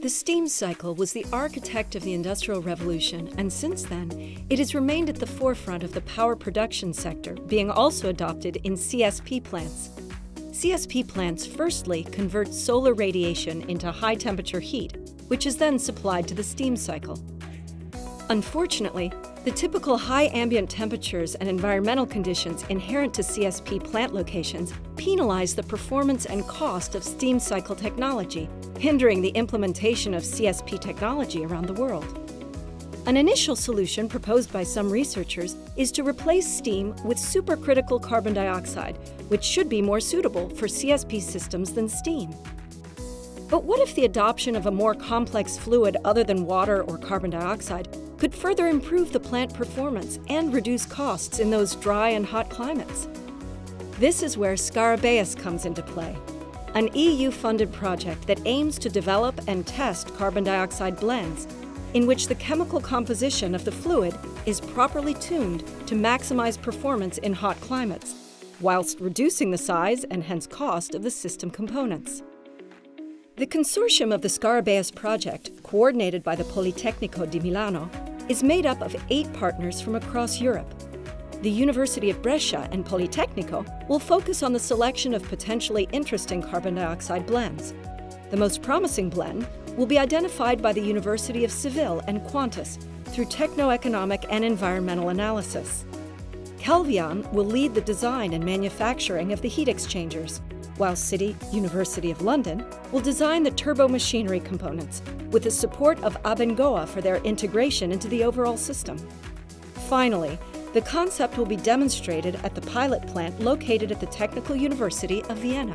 The steam cycle was the architect of the Industrial Revolution, and since then, it has remained at the forefront of the power production sector, being also adopted in CSP plants. CSP plants firstly convert solar radiation into high-temperature heat, which is then supplied to the steam cycle. Unfortunately, the typical high ambient temperatures and environmental conditions inherent to CSP plant locations penalize the performance and cost of steam cycle technology, hindering the implementation of CSP technology around the world. An initial solution proposed by some researchers is to replace steam with supercritical carbon dioxide, which should be more suitable for CSP systems than steam. But what if the adoption of a more complex fluid other than water or carbon dioxide could further improve the plant performance and reduce costs in those dry and hot climates? This is where Scarabeus comes into play, an EU-funded project that aims to develop and test carbon dioxide blends, in which the chemical composition of the fluid is properly tuned to maximize performance in hot climates, whilst reducing the size and hence cost of the system components. The consortium of the Scarabeus project, coordinated by the Politecnico di Milano, is made up of 8 partners from across Europe. The University of Brescia and Politecnico will focus on the selection of potentially interesting carbon dioxide blends. The most promising blend will be identified by the University of Seville and Qantas through techno-economic and environmental analysis. Kelvion will lead the design and manufacturing of the heat exchangers, while City, University of London, will design the turbo machinery components with the support of Abengoa for their integration into the overall system. Finally, the concept will be demonstrated at the pilot plant located at the Technical University of Vienna.